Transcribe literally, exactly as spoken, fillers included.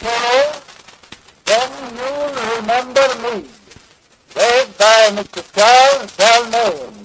sorrow, then you'll remember me. Read by Mister Charles D'Almaine.